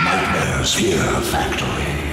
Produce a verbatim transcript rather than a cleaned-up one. Nightmares Fear Factory.